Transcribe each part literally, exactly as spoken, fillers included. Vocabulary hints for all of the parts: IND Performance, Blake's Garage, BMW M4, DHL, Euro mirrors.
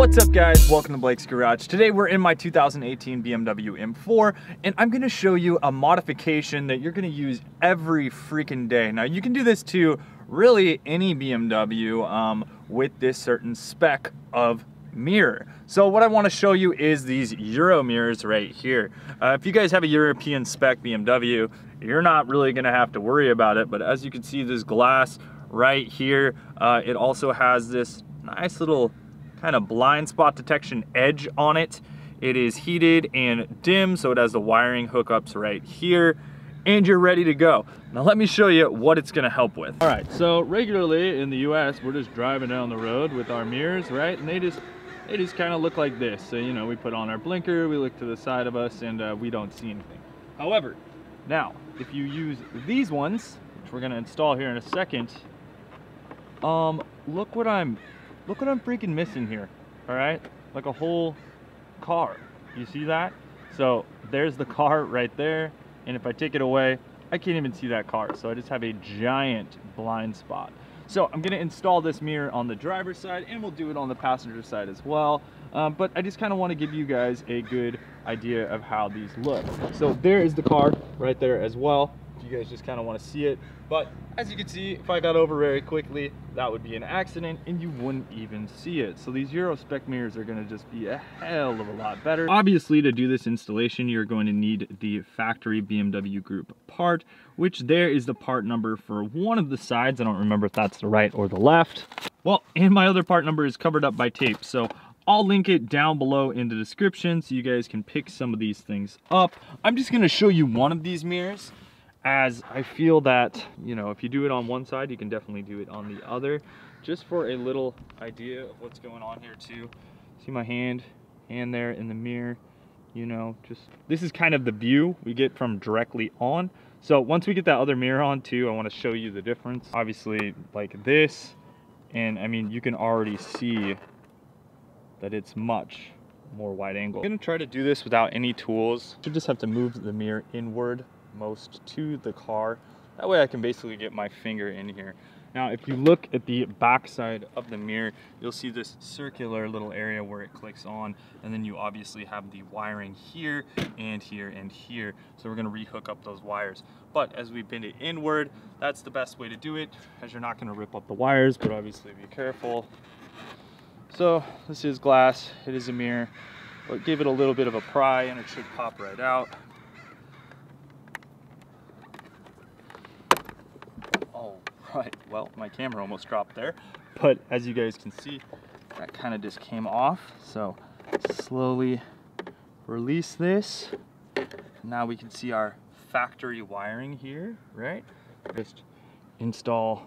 What's up guys, welcome to Blake's Garage. Today we're in my two thousand eighteen B M W M four and I'm gonna show you a modification that you're gonna use every freaking day. Now you can do this to really any B M W um, with this certain spec of mirror. So what I want to show you is these Euro mirrors right here. Uh, if you guys have a European spec B M W, you're not really gonna have to worry about it, but as you can see this glass right here, uh, it also has this nice little kind of blind spot detection edge on it. It is heated and dim, so it has the wiring hookups right here, and you're ready to go. Now let me show you what it's gonna help with. All right, so regularly in the U S, we're just driving down the road with our mirrors, right? And they just, they just kind of look like this. So, you know, we put on our blinker, we look to the side of us, and uh, we don't see anything. However, now, if you use these ones, which we're gonna install here in a second, um, look what I'm, Look what I'm freaking missing here, all right? Like a whole car, you see that? So there's the car right there, and if I take it away, I can't even see that car, so I just have a giant blind spot. So I'm gonna install this mirror on the driver's side, and we'll do it on the passenger side as well, um, but I just kinda wanna give you guys a good idea of how these look. So there is the car right there as well. You guys just kind of want to see it, but as you can see, if I got over very quickly, that would be an accident and you wouldn't even see it. So these Euro spec mirrors are going to just be a hell of a lot better. Obviously, to do this installation, you're going to need the factory B M W group part, which there is the part number for one of the sides. I don't remember if that's the right or the left. Well, and my other part number is covered up by tape, so I'll link it down below in the description so you guys can pick some of these things up. I'm just going to show you one of these mirrors, as I feel that, you know, if you do it on one side, you can definitely do it on the other, just for a little idea of what's going on here too. See my hand, hand there in the mirror, you know, just, this is kind of the view we get from directly on. So once we get that other mirror on too, I want to show you the difference. Obviously like this, and I mean, you can already see that it's much more wide angle. I'm gonna try to do this without any tools. You just have to move the mirror inward most to the car, that way I can basically get my finger in here. Now if you look at the back side of the mirror, you'll see this circular little area where it clicks on, and then you obviously have the wiring here and here and here, so we're going to rehook up those wires. But as we bend it inward, that's the best way to do it, as you're not going to rip up the wires, but obviously be careful. So this is glass, it is a mirror, but give it a little bit of a pry and it should pop right out. Right, well, my camera almost dropped there, but as you guys can see, that kind of just came off. So slowly release this. Now we can see our factory wiring here, right? Just install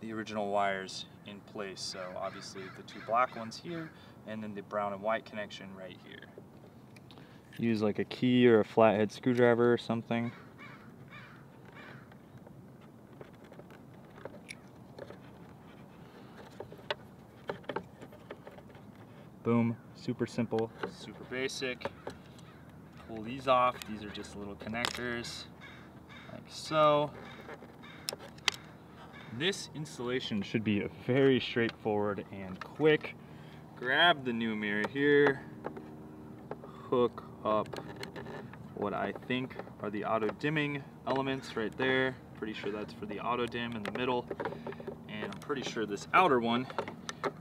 the original wires in place. So obviously the two black ones here, and then the brown and white connection right here. Use like a key or a flathead screwdriver or something. Boom, super simple, super basic. Pull these off, these are just little connectors, like so. This installation should be very straightforward and quick. Grab the new mirror here, hook up what I think are the auto-dimming elements right there. Pretty sure that's for the auto-dim in the middle, and I'm pretty sure this outer one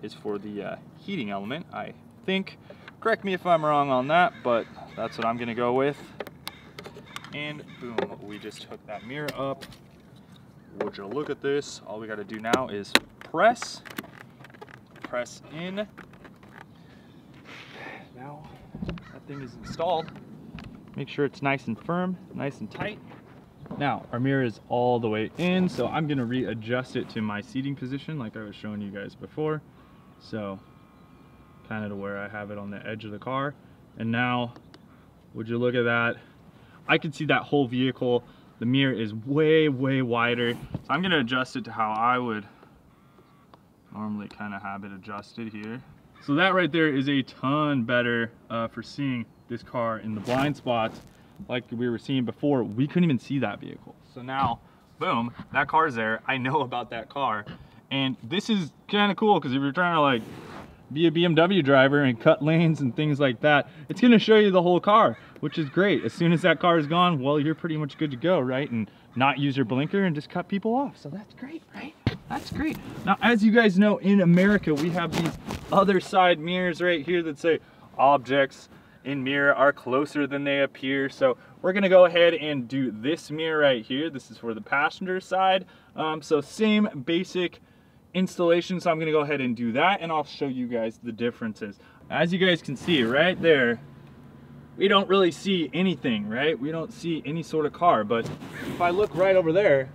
is for the uh, heating element, I think. Correct me if I'm wrong on that, but that's what I'm gonna go with. And boom, we just hooked that mirror up. Would you look at this? All we gotta do now is press, press in. Now that thing is installed. Make sure it's nice and firm, nice and tight. Now our mirror is all the way in, so I'm gonna readjust it to my seating position like I was showing you guys before. So kind of to where I have it on the edge of the car. And now, would you look at that? I can see that whole vehicle. The mirror is way, way wider. So I'm gonna adjust it to how I would normally kind of have it adjusted here. So that right there is a ton better uh, for seeing this car in the blind spots. Like we were seeing before, we couldn't even see that vehicle. So now, boom, that car's there. I know about that car. And this is kind of cool because if you're trying to like be a B M W driver and cut lanes and things like that. It's gonna show you the whole car, which is great. As soon as that car is gone, well, you're pretty much good to go, right? And not use your blinker and just cut people off. So that's great, right? That's great. Now, as you guys know, in America, we have these other side mirrors right here that say objects in mirror are closer than they appear. So we're gonna go ahead and do this mirror right here. This is for the passenger side. Um, so same basic installation. So I'm gonna go ahead and do that, and I'll show you guys the differences. As you guys can see right there, we don't really see anything, right? We don't see any sort of car, but if I look right over there,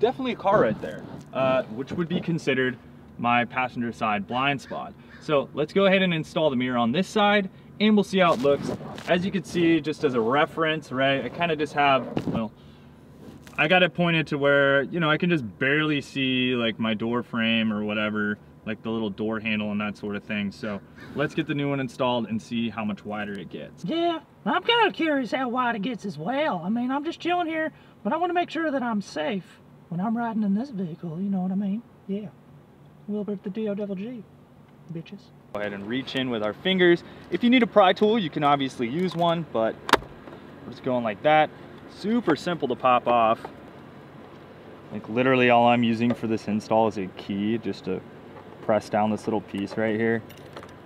definitely a car right there, uh, which would be considered my passenger side blind spot. So let's go ahead and install the mirror on this side, and we'll see how it looks. As you can see, just as a reference, right? I kind of just have, well, I got it pointed to where, you know, I can just barely see like my door frame or whatever, like the little door handle and that sort of thing. So let's get the new one installed and see how much wider it gets. Yeah, I'm kind of curious how wide it gets as well. I mean, I'm just chilling here, but I want to make sure that I'm safe when I'm riding in this vehicle, you know what I mean? Yeah, Wilbert the D O double G, bitches. Go ahead and reach in with our fingers. If you need a pry tool, you can obviously use one, but we're just going like that. Super simple to pop off. Like literally all I'm using for this install is a key, just to press down this little piece right here,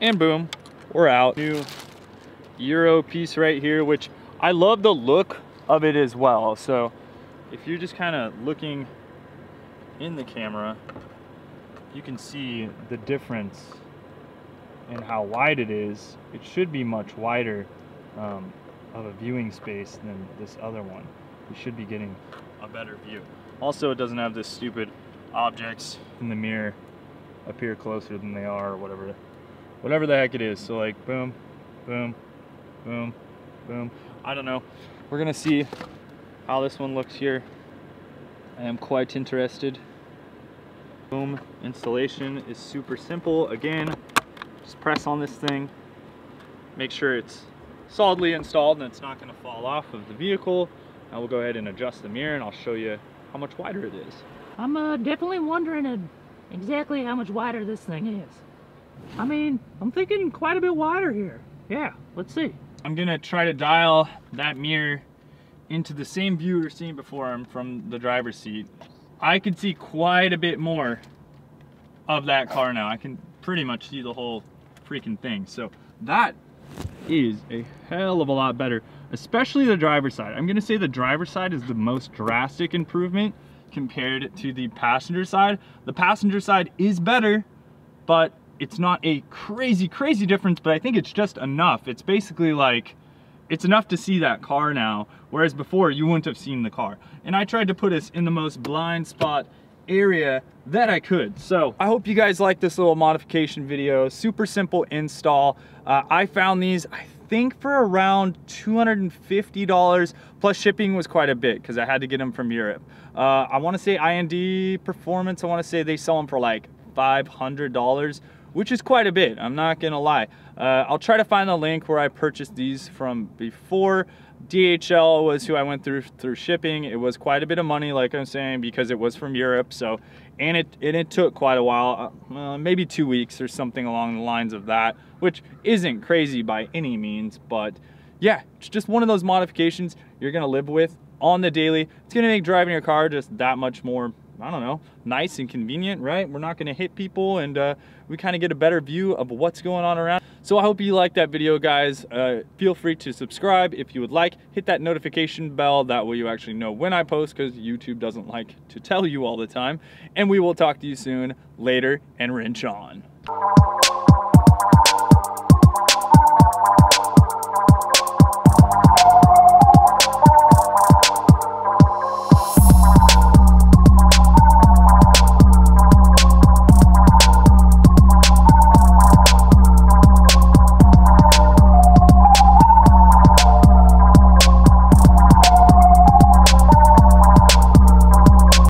and boom, we're out. New Euro piece right here, which I love the look of it as well. So if you're just kind of looking in the camera, you can see the difference in how wide it is. It should be much wider um, of a viewing space than this other one. We should be getting a better view. Also, it doesn't have this stupid objects in the mirror appear closer than they are, or whatever whatever the heck it is. So like boom, boom, boom, boom. I don't know. We're gonna see how this one looks here. I am quite interested. Boom. Installation is super simple. Again, just press on this thing, make sure it's solidly installed and it's not gonna fall off of the vehicle. Now we'll go ahead and adjust the mirror, and I'll show you how much wider it is. I'm uh, definitely wondering a exactly how much wider this thing is. I mean, I'm thinking quite a bit wider here. Yeah, let's see. I'm gonna try to dial that mirror into the same view we're seeing before I'm from the driver's seat. I can see quite a bit more of that car now. I can pretty much see the whole freaking thing. So that is a hell of a lot better, especially the driver's side. I'm gonna say the driver's side is the most drastic improvement compared to the passenger side. The passenger side is better, but it's not a crazy, crazy difference, but I think it's just enough. It's basically like, it's enough to see that car now, whereas before you wouldn't have seen the car. And I tried to put us in the most blind spot area that I could. So I hope you guys like this little modification video. Super simple install. Uh, I found these, I think for around two hundred fifty dollars, plus shipping was quite a bit because I had to get them from Europe. Uh, I want to say I N D Performance, I want to say they sell them for like five hundred dollars, which is quite a bit, I'm not gonna lie. Uh, I'll try to find the link where I purchased these from before. D H L was who I went through through shipping. It was quite a bit of money, like I'm saying, because it was from Europe. So, and it and it took quite a while, uh, maybe two weeks or something along the lines of that, which isn't crazy by any means. But yeah, it's just one of those modifications you're gonna live with on the daily. It's gonna make driving your car just that much more, I don't know, nice and convenient, right? We're not gonna hit people, and uh, we kind of get a better view of what's going on around. So I hope you liked that video, guys. Uh, feel free to subscribe if you would like. Hit that notification bell, that way you actually know when I post, because YouTube doesn't like to tell you all the time. And we will talk to you soon. Later, and wrench on.